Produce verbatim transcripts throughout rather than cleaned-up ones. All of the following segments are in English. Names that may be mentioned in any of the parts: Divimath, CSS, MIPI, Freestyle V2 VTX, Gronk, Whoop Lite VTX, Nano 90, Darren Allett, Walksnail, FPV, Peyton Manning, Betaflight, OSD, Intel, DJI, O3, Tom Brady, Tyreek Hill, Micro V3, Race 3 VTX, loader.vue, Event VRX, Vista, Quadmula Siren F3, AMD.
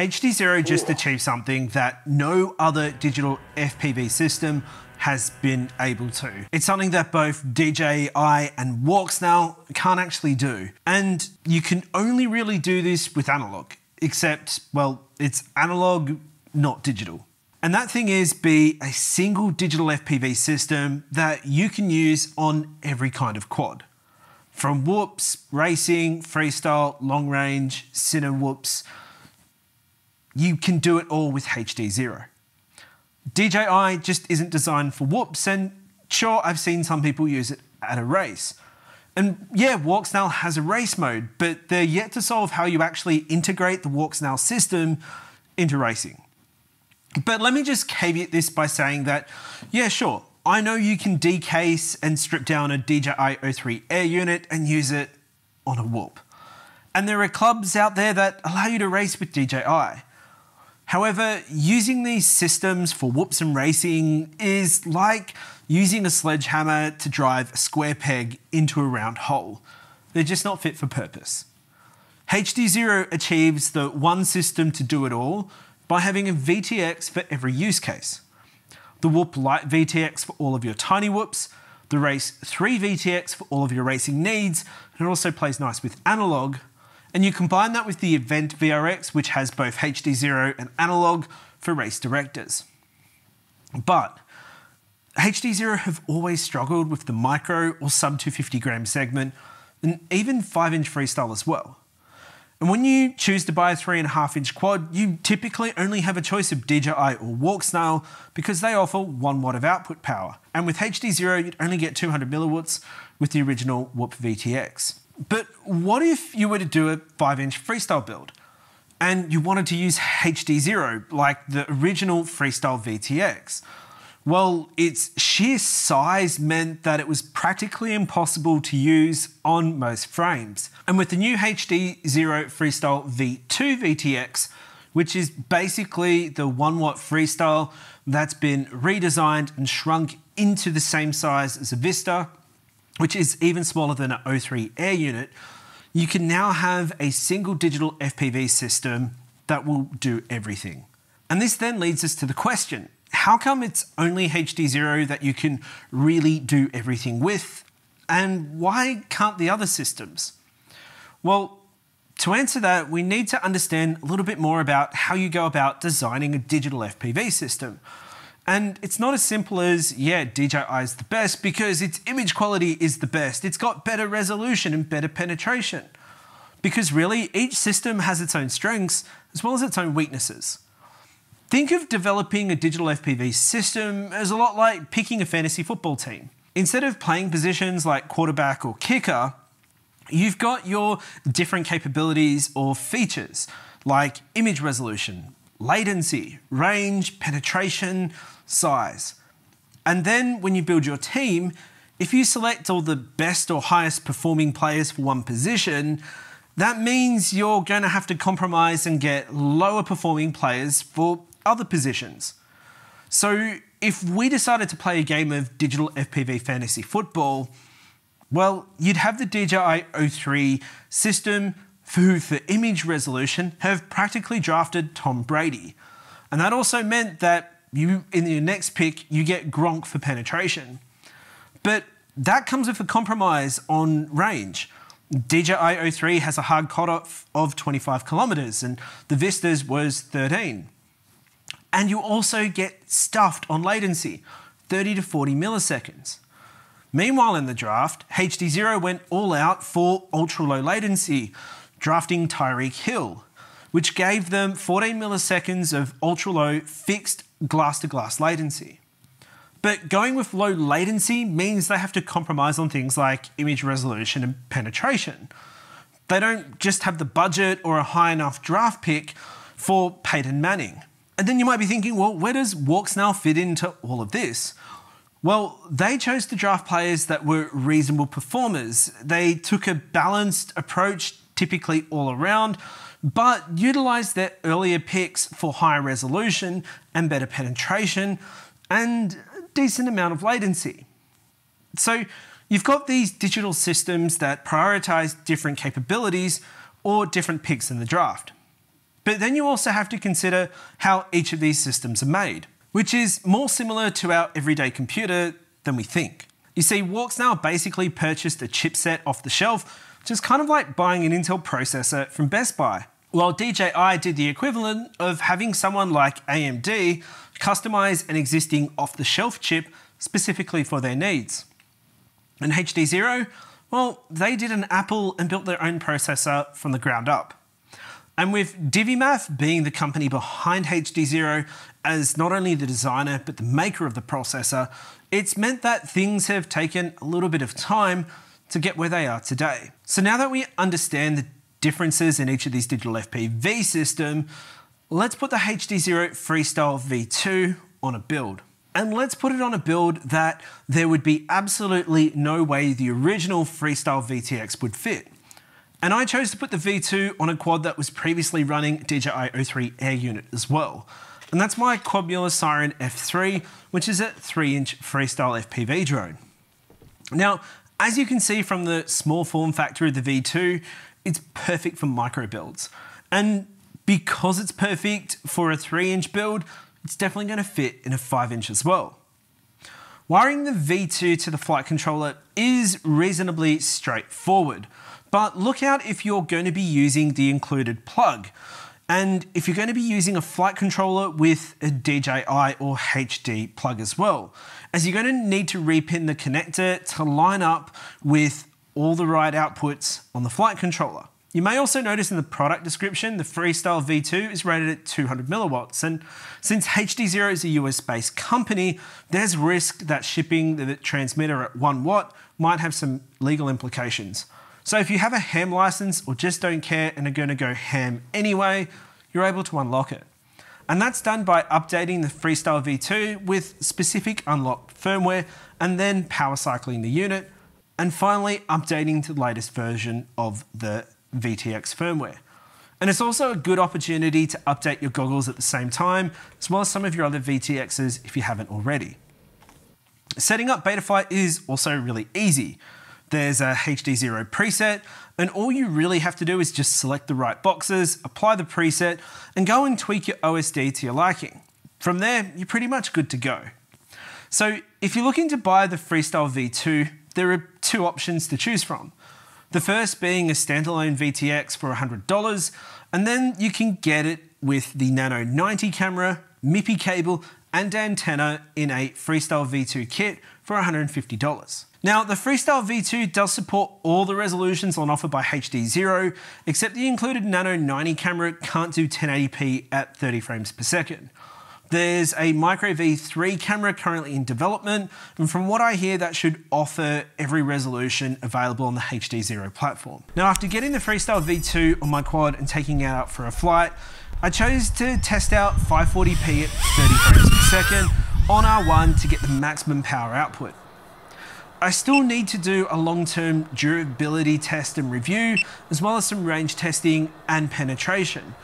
H D Zero just Ooh. achieved something that no other digital F P V system has been able to. It's something that both D J I and Walksnail can't actually do. And you can only really do this with analog, except, well, it's analog, not digital. And that thing is be a single digital F P V system that you can use on every kind of quad. From whoops, racing, freestyle, long range, cine whoops, you can do it all with H D Zero. D J I just isn't designed for whoops, and sure, I've seen some people use it at a race. And yeah, Walksnail has a race mode, but they're yet to solve how you actually integrate the Walksnail system into racing. But let me just caveat this by saying that, yeah, sure, I know you can decase and strip down a D J I O three air unit and use it on a whoop. And there are clubs out there that allow you to race with D J I. However, using these systems for whoops and racing is like using a sledgehammer to drive a square peg into a round hole. They're just not fit for purpose. H D Zero achieves the one system to do it all by having a V T X for every use case. The Whoop Lite V T X for all of your tiny whoops, the Race three V T X for all of your racing needs, and it also plays nice with analog. And you combine that with the Event V R X, which has both H D Zero and analog for race directors. But H D Zero have always struggled with the micro or sub two hundred fifty gram segment, and even five inch freestyle as well. And when you choose to buy a three and a half inch quad, you typically only have a choice of D J I or Walksnail because they offer one watt of output power. And with H D Zero, you'd only get two hundred milliwatts with the original Whoop V T X. But what if you were to do a five inch freestyle build and you wanted to use H D Zero like the original freestyle V T X? Well, its sheer size meant that it was practically impossible to use on most frames. And with the new H D Zero Freestyle V two V T X, which is basically the one watt freestyle that's been redesigned and shrunk into the same size as a Vista, which is even smaller than an O three air unit, you can now have a single digital F P V system that will do everything. And this then leads us to the question, how come it's only H D Zero that you can really do everything with? And why can't the other systems? Well, to answer that, we need to understand a little bit more about how you go about designing a digital F P V system. And it's not as simple as, yeah, D J I is the best because its image quality is the best. It's got better resolution and better penetration. Because really, each system has its own strengths as well as its own weaknesses. Think of developing a digital F P V system as a lot like picking a fantasy football team. Instead of playing positions like quarterback or kicker, you've got your different capabilities or features like image resolution, latency, range, penetration, size. And then when you build your team, if you select all the best or highest performing players for one position, that means you're going to have to compromise and get lower performing players for other positions. So if we decided to play a game of digital F P V fantasy football, well, you'd have the D J I O three system who, for image resolution, have practically drafted Tom Brady. And that also meant that you, in your next pick, you get Gronk for penetration. But that comes with a compromise on range. D J I O three has a hard cutoff of twenty-five kilometers, and the Vista's was thirteen. And you also get stuffed on latency, thirty to forty milliseconds. Meanwhile, in the draft, H D Zero went all out for ultra-low latency, drafting Tyreek Hill, which gave them fourteen milliseconds of ultra-low fixed glass-to-glass latency. But going with low latency means they have to compromise on things like image resolution and penetration. They don't just have the budget or a high enough draft pick for Peyton Manning. And then you might be thinking, well, where does Walksnail fit into all of this? Well, they chose to draft players that were reasonable performers. They took a balanced approach, typically all around, but utilized their earlier picks for higher resolution and better penetration and a decent amount of latency. So you've got these digital systems that prioritize different capabilities or different picks in the draft. But then you also have to consider how each of these systems are made, which is more similar to our everyday computer than we think. You see, Walksnail basically purchased a chipset off the shelf, which is kind of like buying an Intel processor from Best Buy. While D J I did the equivalent of having someone like A M D customize an existing off-the-shelf chip specifically for their needs. And H D Zero, well, they did an Apple and built their own processor from the ground up. And with Divimath being the company behind H D Zero as not only the designer but the maker of the processor, it's meant that things have taken a little bit of time to get where they are today. So now that we understand the differences in each of these digital F P V system, let's put the H D Zero Freestyle V two on a build. And let's put it on a build that there would be absolutely no way the original Freestyle V T X would fit. And I chose to put the V two on a quad that was previously running D J I O three air unit as well. And that's my Quadmula Siren F three, which is a three inch Freestyle F P V drone. Now, as you can see from the small form factor of the V two, it's perfect for micro builds. And because it's perfect for a three inch build, it's definitely going to fit in a five inch as well. Wiring the V two to the flight controller is reasonably straightforward, but look out if you're going to be using the included plug. And if you're going to be using a flight controller with a D J I or H D plug as well, as you're going to need to repin the connector to line up with all the right outputs on the flight controller. You may also notice in the product description, the Freestyle V two is rated at two hundred milliwatts. And since H D Zero is a U S-based company, there's risk that shipping the transmitter at one watt might have some legal implications. So if you have a ham license or just don't care and are going to go ham anyway, you're able to unlock it. And that's done by updating the Freestyle V two with specific unlocked firmware and then power cycling the unit. And finally, updating to the latest version of the V T X firmware. And it's also a good opportunity to update your goggles at the same time, as well as some of your other V T Xs if you haven't already. Setting up Betaflight is also really easy. There's a H D Zero preset, and all you really have to do is just select the right boxes, apply the preset, and go and tweak your O S D to your liking. From there, you're pretty much good to go. So if you're looking to buy the Freestyle V two, there are two options to choose from. The first being a standalone V T X for one hundred dollars, and then you can get it with the Nano ninety camera, MIPI cable, and antenna in a Freestyle V two kit for one hundred fifty dollars. Now, the Freestyle V two does support all the resolutions on offer by H D Zero, except the included Nano ninety camera can't do ten eighty p at thirty frames per second. There's a Micro V three camera currently in development, and from what I hear, that should offer every resolution available on the H D Zero platform. Now, after getting the Freestyle V two on my quad and taking it out for a flight, I chose to test out five forty p at thirty frames per second on R one to get the maximum power output. I still need to do a long-term durability test and review, as well as some range testing and penetration,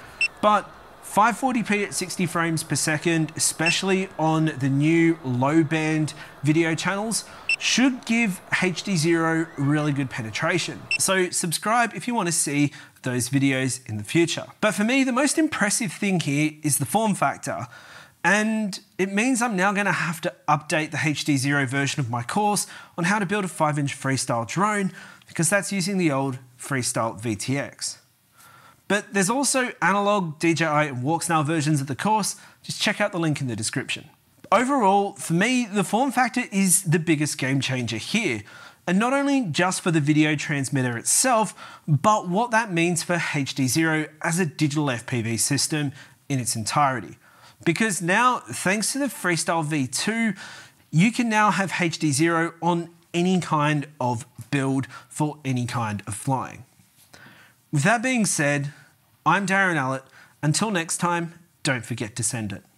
but five forty p at sixty frames per second, especially on the new low band video channels, should give H D Zero really good penetration. So subscribe if you want to see those videos in the future. But for me, the most impressive thing here is the form factor. And it means I'm now going to have to update the H D Zero version of my course on how to build a five inch Freestyle drone, because that's using the old Freestyle V T X. But there's also analog, D J I and Walksnail versions of the course. Just check out the link in the description. Overall, for me, the form factor is the biggest game changer here. And not only just for the video transmitter itself, but what that means for H D Zero as a digital F P V system in its entirety. Because now, thanks to the Freestyle V two, you can now have H D Zero on any kind of build for any kind of flying. With that being said, I'm Darren Allett. Until next time, don't forget to send it.